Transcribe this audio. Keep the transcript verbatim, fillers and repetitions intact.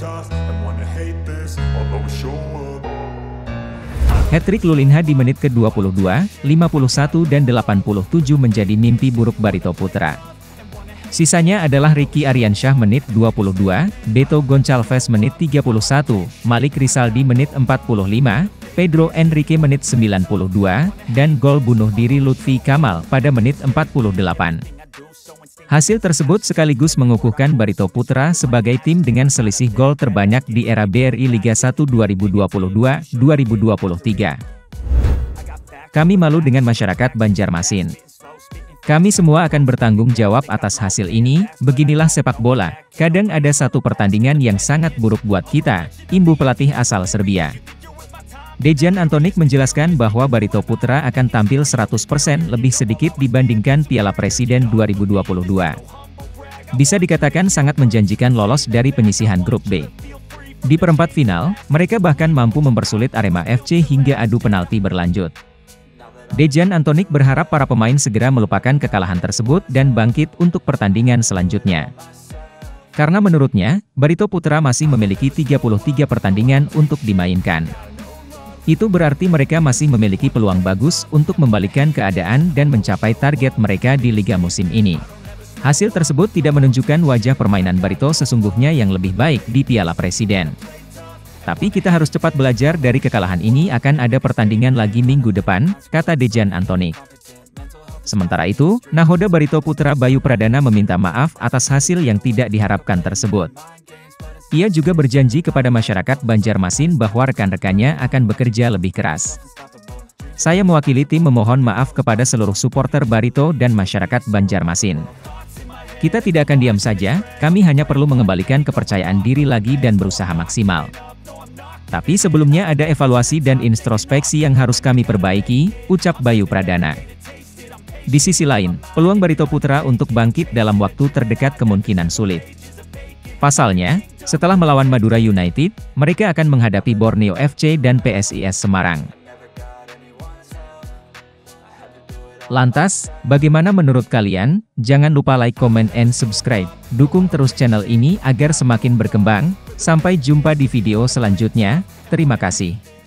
tough and wanna hate this, I'll always show up. Hat-trick Lulinha di menit ke-dua puluh dua, lima puluh satu dan delapan puluh tujuh menjadi mimpi buruk Barito Putera. Sisanya adalah Ricky Ariansyah menit dua puluh dua, Beto Gonçalves menit tiga puluh satu, Malik Rizaldi menit empat puluh lima, Pedro Enrique menit sembilan puluh dua, dan gol bunuh diri Lutfi Kamal pada menit empat puluh delapan. Hasil tersebut sekaligus mengukuhkan Barito Putera sebagai tim dengan selisih gol terbanyak di era B R I Liga satu dua ribu dua puluh dua dua ribu dua puluh tiga. Kami malu dengan masyarakat Banjarmasin. Kami semua akan bertanggung jawab atas hasil ini, beginilah sepak bola, kadang ada satu pertandingan yang sangat buruk buat kita, imbu pelatih asal Serbia. Dejan Antonić menjelaskan bahwa Barito Putera akan tampil seratus persen lebih sedikit dibandingkan Piala Presiden dua ribu dua puluh dua. Bisa dikatakan sangat menjanjikan lolos dari penyisihan grup B. Di perempat final, mereka bahkan mampu mempersulit Arema F C hingga adu penalti berlanjut. Dejan Antonić berharap para pemain segera melupakan kekalahan tersebut dan bangkit untuk pertandingan selanjutnya. Karena menurutnya, Barito Putera masih memiliki tiga puluh tiga pertandingan untuk dimainkan. Itu berarti mereka masih memiliki peluang bagus untuk membalikkan keadaan dan mencapai target mereka di liga musim ini. Hasil tersebut tidak menunjukkan wajah permainan Barito sesungguhnya yang lebih baik di Piala Presiden. Tapi kita harus cepat belajar dari kekalahan ini, akan ada pertandingan lagi minggu depan, kata Dejan Antonić. Sementara itu, nahoda Barito Putera Bayu Pradana meminta maaf atas hasil yang tidak diharapkan tersebut. Ia juga berjanji kepada masyarakat Banjarmasin bahwa rekan-rekannya akan bekerja lebih keras. Saya mewakili tim memohon maaf kepada seluruh supporter Barito dan masyarakat Banjarmasin. Kita tidak akan diam saja, kami hanya perlu mengembalikan kepercayaan diri lagi dan berusaha maksimal. Tapi sebelumnya ada evaluasi dan introspeksi yang harus kami perbaiki, ucap Bayu Pradana. Di sisi lain, peluang Barito Putera untuk bangkit dalam waktu terdekat kemungkinan sulit. Pasalnya, setelah melawan Madura United, mereka akan menghadapi Borneo F C dan P S I S Semarang. Lantas, bagaimana menurut kalian? Jangan lupa like, comment, and subscribe. Dukung terus channel ini agar semakin berkembang. Sampai jumpa di video selanjutnya. Terima kasih.